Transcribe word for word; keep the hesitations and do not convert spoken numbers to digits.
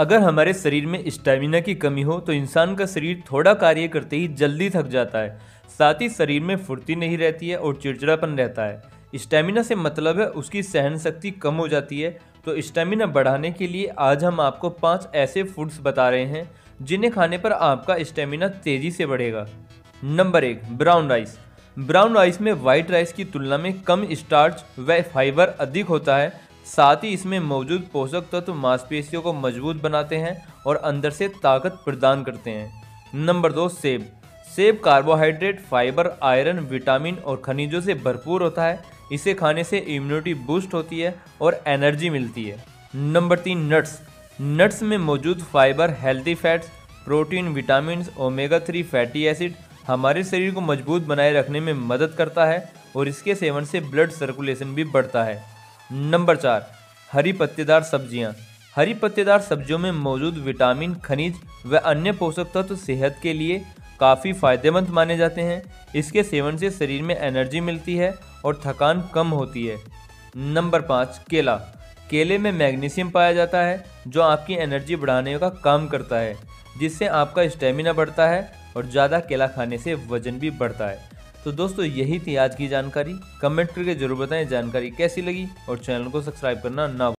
अगर हमारे शरीर में स्टैमिना की कमी हो तो इंसान का शरीर थोड़ा कार्य करते ही जल्दी थक जाता है, साथ ही शरीर में फुर्ती नहीं रहती है और चिड़चिड़ापन रहता है। स्टैमिना से मतलब है उसकी सहन शक्ति कम हो जाती है। तो स्टैमिना बढ़ाने के लिए आज हम आपको पाँच ऐसे फूड्स बता रहे हैं जिन्हें खाने पर आपका स्टैमिना तेज़ी से बढ़ेगा। नंबर एक, ब्राउन राइस। ब्राउन राइस में वाइट राइस की तुलना में कम स्टार्च व फाइबर अधिक होता है, साथ ही इसमें मौजूद पोषक तत्व तो मांसपेशियों को मजबूत बनाते हैं और अंदर से ताकत प्रदान करते हैं। नंबर दो, सेब। सेब कार्बोहाइड्रेट, फाइबर, आयरन, विटामिन और खनिजों से भरपूर होता है। इसे खाने से इम्यूनिटी बूस्ट होती है और एनर्जी मिलती है। नंबर तीन, नट्स। नट्स में मौजूद fibre, healthy fats, protein, vitamin, omega three fatty acid हमारे शरीर को मजबूत बनाए रखने में मदद करता है और इसके सेवन से ब्लड सर्कुलेशन भी बढ़ता है। नंबर चार, हरी पत्तेदार सब्जियां। हरी पत्तेदार सब्जियों में मौजूद विटामिन, खनिज व अन्य पोषक तत्व तो सेहत के लिए काफ़ी फायदेमंद माने जाते हैं। इसके सेवन से शरीर में एनर्जी मिलती है और थकान कम होती है। नंबर पाँच, केला। केले में मैग्नीशियम पाया जाता है जो आपकी एनर्जी बढ़ाने का काम करता है, जिससे आपका स्टेमिना बढ़ता है और ज़्यादा केला खाने से वजन भी बढ़ता है। तो दोस्तों यही थी आज की जानकारी। कमेंट करके जरूर बताएं जानकारी कैसी लगी और चैनल को सब्सक्राइब करना ना भूलें।